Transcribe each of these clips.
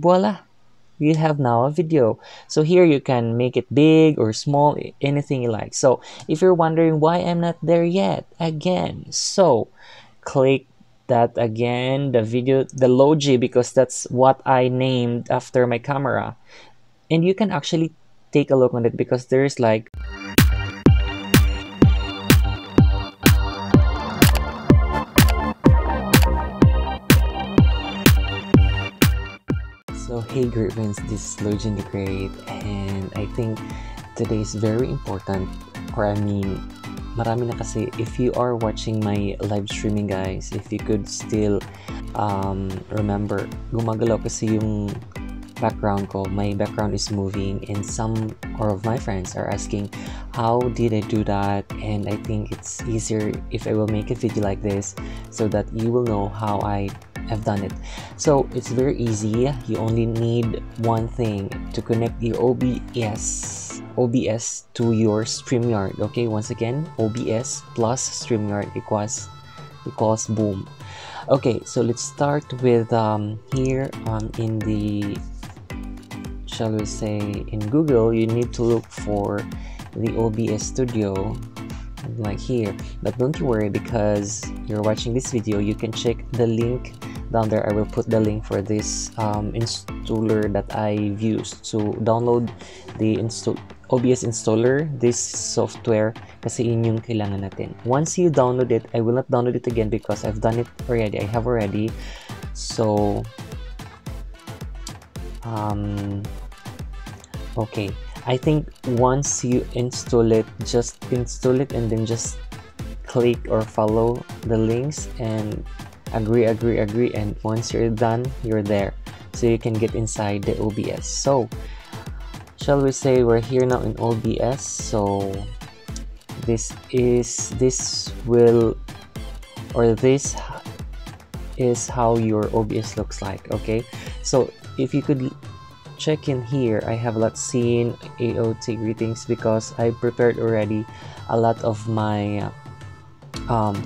voila, you have now a video. So here you can make it big or small, anything you like. So if you're wondering why I'm not there yet, again, so click that again, the video, the Logi, because that's what I named after my camera. And you can actually take a look on it because there's like so. Hey great friends, this is Logi the Great, and I think today is very important, or I mean marami na kasi. If you are watching my live streaming guys, if you could still remember, gumagalaw kasi yung background ko. My background is moving, and some or of my friends are asking how did I do that, and I think it's easier if I will make a video like this so that you will know how I have done it. So it's very easy. You only need one thing to connect your OBS to your StreamYard. Okay, once again, OBS plus StreamYard equals boom. Okay, so let's start with here in the, shall we say, in Google, you need to look for the OBS Studio like here. But don't you worry, because you're watching this video, you can check the link down there. I will put the link for this installer that I've used to download the OBS installer, this software, kasi yun yung kailangan natin. Once you download it, I will not download it again because I've done it already. I have already. So, okay. I think once you install it, just install it and then just click or follow the links and agree. And once you're done, you're there. So you can get inside the OBS. So, shall we say we're here now in OBS. So this is how your OBS looks like. Okay, so if you could check in here, I have not seen AOT greetings because I prepared already a lot of my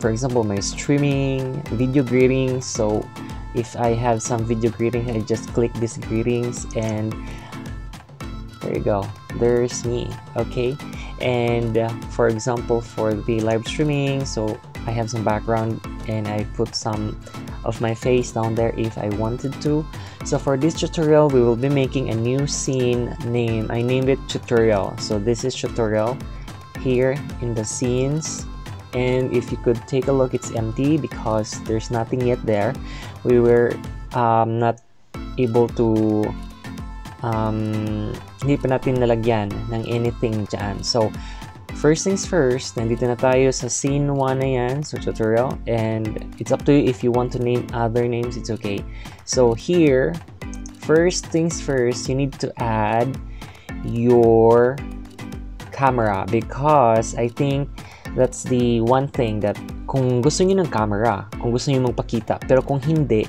for example, my streaming video greetings. So if I have some video greeting, I just click these greetings and there you go, there's me. Okay, and for example, for the live streaming, so I have some background and I put some of my face down there if I wanted to. So for this tutorial, we will be making a new scene name. I named it tutorial. So this is tutorial here in the scenes, and if you could take a look, it's empty because there's nothing yet there. We were not able to hindi pa natin nalagyan ng anything dyan. So, first things first, nandito na tayo sa scene 1 na yan, so tutorial, and it's up to you if you want to name other names, it's okay. So here, first things first, you need to add your camera because I think that's the one thing that kung gusto niyo ng camera, kung gusto niyo magpakita, pero kung hindi,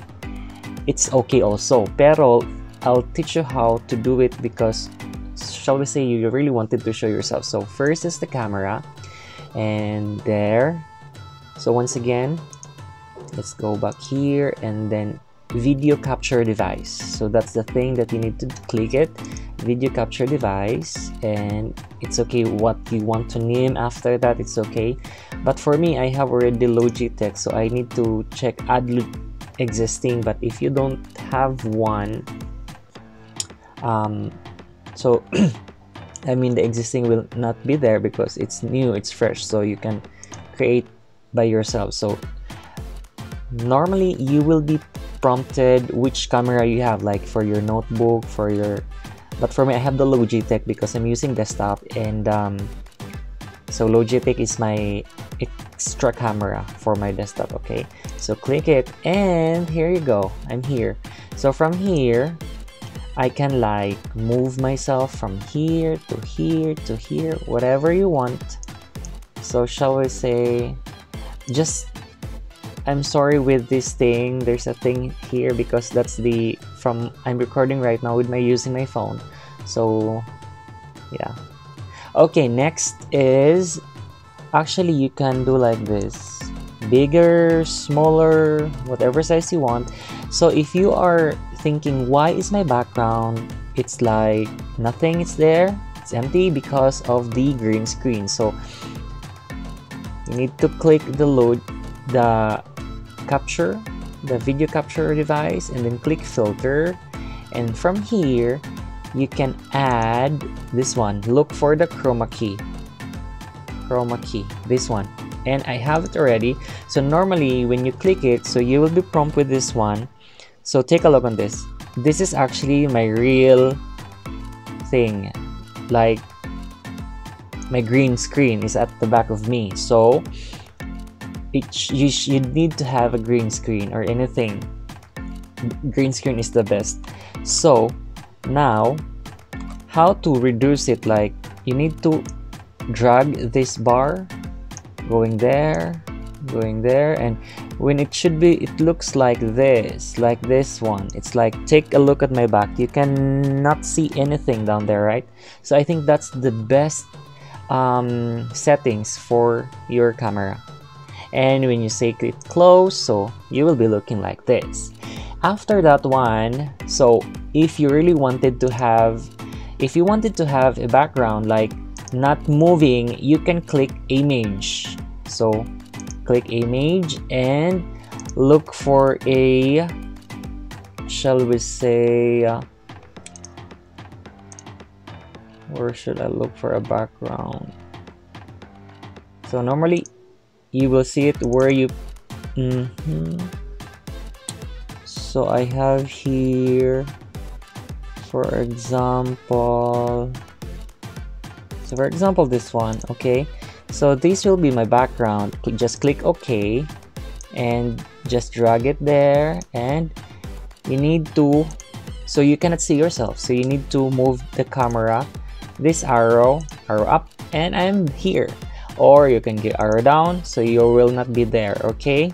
it's okay also. Pero I'll teach you how to do it because, shall we say, you really wanted to show yourself. So first is the camera, and there. So once again, let's go back here and then video capture device. So that's the thing that you need to click it, video capture device, and it's okay what you want to name after that, it's okay. But for me, I have already Logitech, so I need to check add existing. But if you don't have one, so I mean the existing will not be there because it's new, it's fresh, so you can create by yourself. So normally you will be prompted which camera you have, like for your notebook, for your, but for me I have the Logitech because I'm using desktop, and so Logitech is my extra camera for my desktop. Okay, so click it and here you go, I'm here. So from here I can like move myself from here to here to here, whatever you want. So shall we say, just, I'm sorry with this thing, there's a thing here because that's the, from, I'm recording right now with my using my phone. So yeah. Okay, next is, actually you can do like this, bigger, smaller, whatever size you want. So if you are thinking, why is my background, it's like nothing is there, it's empty because of the green screen. So you need to click the load, the capture, the video capture device, and then click filter, and from here you can add this one. Look for the chroma key, this one, and I have it already. So normally when you click it, so you will be prompted with this one. So take a look on this. This is actually my real thing, like my green screen is at the back of me. So you need to have a green screen or anything. Green screen is the best. So now how to reduce it, like you need to drag this bar, going there, going there, and when it should be, it looks like this, like this one. It's like, take a look at my back, you cannot see anything down there, right? So I think that's the best settings for your camera. And when you say click close, so you will be looking like this. After that one, so if you really wanted to have, if you wanted to have a background like not moving, you can click image. So click image and look for a, shall we say, where should I look for a background? So normally you will see it where you so I have here, for example, this one. Okay, so this will be my background. Just click OK and just drag it there, and you need to, so you cannot see yourself, so you need to move the camera, this arrow up, and I'm here, or you can get arrow down, so you will not be there. Okay,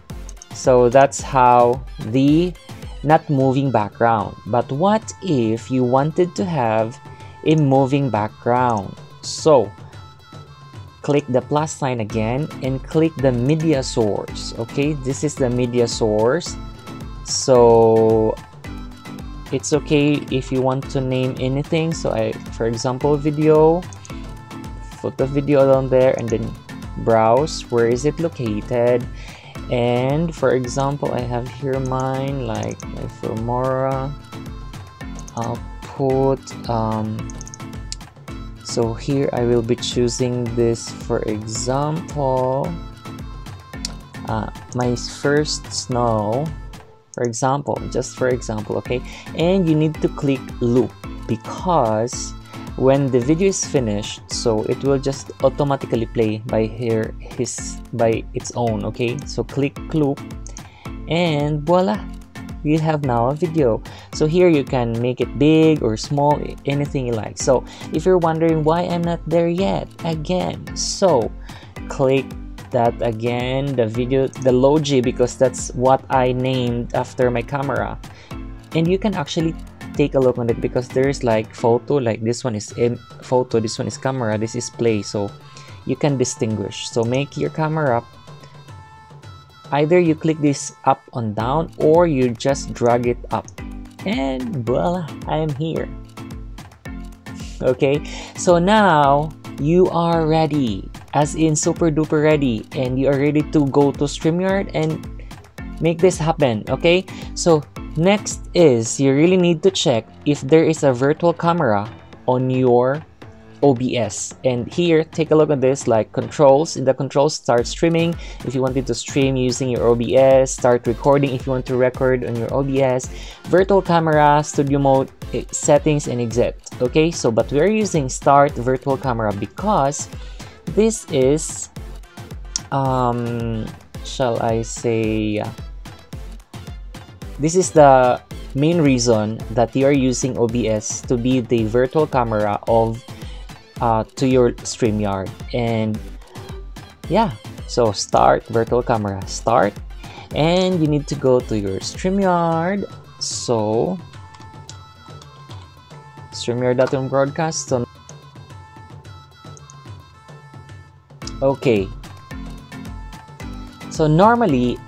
so that's how the not moving background. But what if you wanted to have a moving background? So click the plus sign again and click the media source. Okay, this is the media source, so it's okay if you want to name anything. So I, for example, video, put the video down there, and then browse where is it located. And for example, I have here mine, like my Filmora. I'll put so here I will be choosing this, for example, my first snow, for example, just for example. Okay, and you need to click loop, because when the video is finished, so it will just automatically play by here by its own. Okay, so click loop, and voila, you have now a video. So here you can make it big or small, anything you like. So if you're wondering why I'm not there yet again, so click that again, the video, the Logi, because that's what I named after my camera. And you can actually take a look on it, because there's like photo, like this one is photo, this one is camera, this is play, so you can distinguish. So make your camera up. Either you click this up and down, or you just drag it up, and voila, I am here. Okay, so now you are ready, as in super duper ready, and you are ready to go to StreamYard and make this happen. Okay, so next is, you really need to check if there is a virtual camera on your OBS. And here, take a look at this, like controls. In the controls, start streaming if you wanted to stream using your OBS, start recording if you want to record on your OBS, virtual camera, studio mode, settings, and exit. Okay, so but we're using start virtual camera, because this is shall I say, this is the main reason that you are using OBS to be the virtual camera of to your StreamYard. And yeah, so start virtual camera, start, and you need to go to your StreamYard. So StreamYard.com broadcast. So okay, so normally,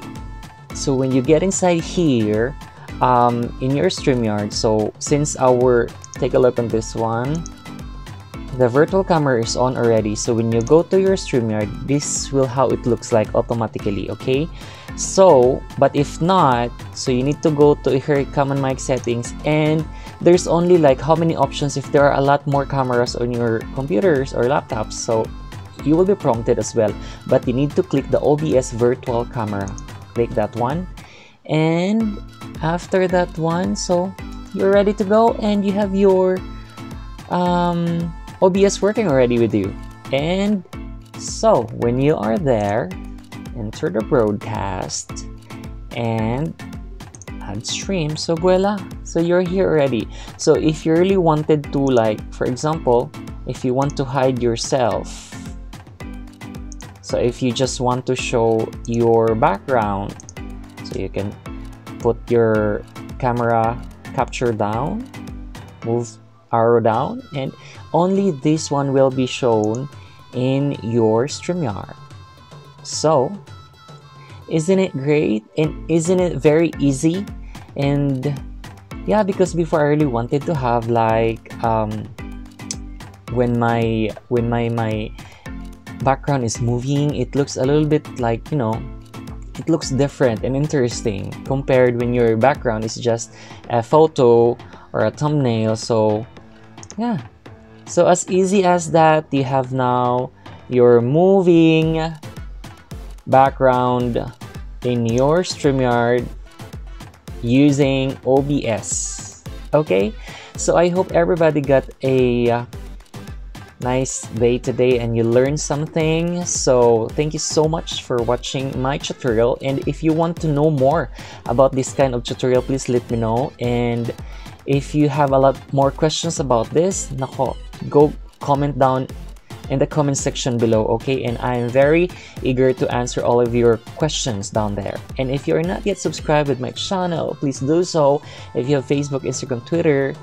so when you get inside here, in your StreamYard. So since our, take a look on this one, the virtual camera is on already, so when you go to your StreamYard, this will how it looks like automatically, okay? So, but if not, so you need to go to your common mic settings, and there's only like how many options if there are a lot more cameras on your computers or laptops, so you will be prompted as well. But you need to click the OBS virtual camera, click that one, and after that one, so you're ready to go and you have your OBS working already with you. And so when you are there, enter the broadcast and add stream. So voila, so you're here already. So if you really wanted to, like for example, if you want to hide yourself, so if you just want to show your background, so you can put your camera capture down, move arrow down, and only this one will be shown in your StreamYard. So isn't it great, and isn't it very easy? And yeah, because before I really wanted to have like when my background is moving, it looks a little bit like, you know, it looks different and interesting compared when your background is just a photo or a thumbnail. So yeah, so as easy as that, you have now your moving background in your StreamYard using OBS. Okay, so I hope everybody got a nice day today and you learned something. So thank you so much for watching my tutorial, and if you want to know more about this kind of tutorial, please let me know. And if you have a lot more questions about this, nako, go comment down in the comment section below, okay? And I am very eager to answer all of your questions down there. And if you're not yet subscribed with my channel, please do so. If you have Facebook, Instagram, Twitter,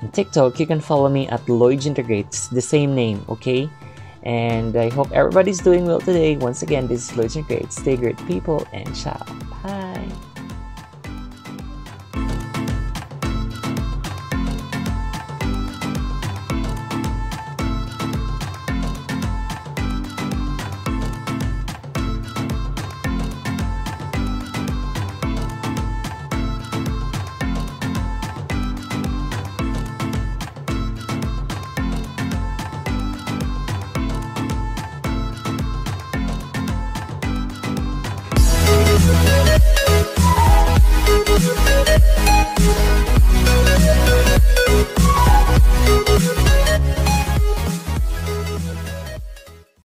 and TikTok, you can follow me at Lloydge Integrates, the same name, okay? And I hope everybody's doing well today. Once again, this is Lloydge Integrates. Stay great, people, and ciao.